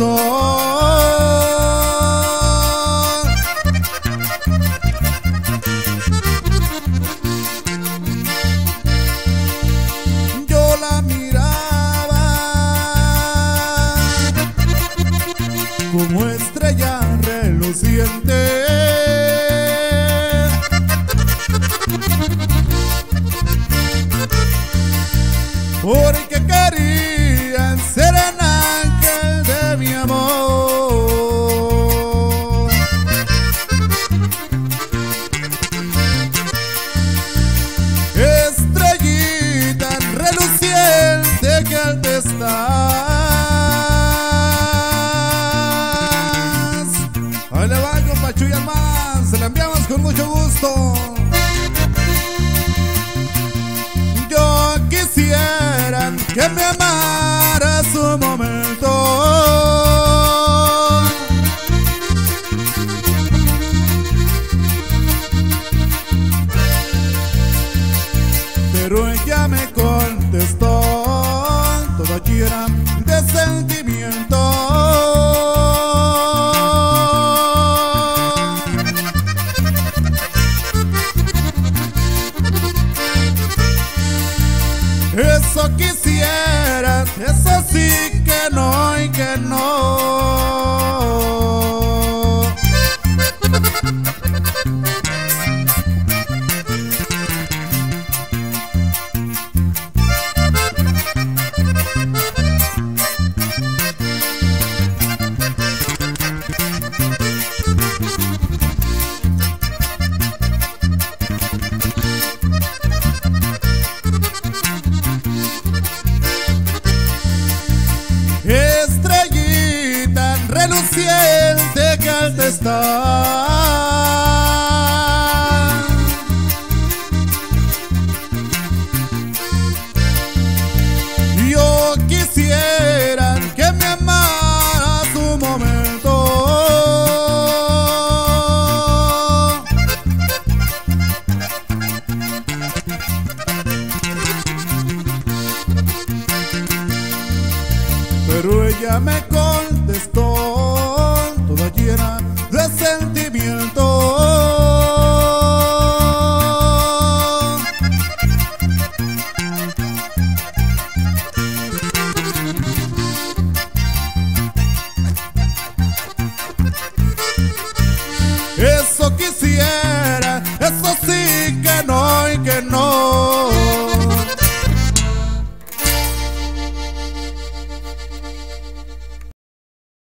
corazón. Yo la miraba como estrella reluciente, porque quería ser el ángel de mi amor. Estrellita reluciente que al te estás. Ahí le va con Pachuya Armada, se la enviamos con mucho gusto. Yo quisiera que me amaras un momento, pero ella me contestó, todo aquí era de sentimiento. Eso quisieras, eso sí que no y que no. Reluciente que al te estás, yo quisiera que me amaras un momento, pero ella me contestó, de sentimiento. Eso quisiera, eso sí que no y que no.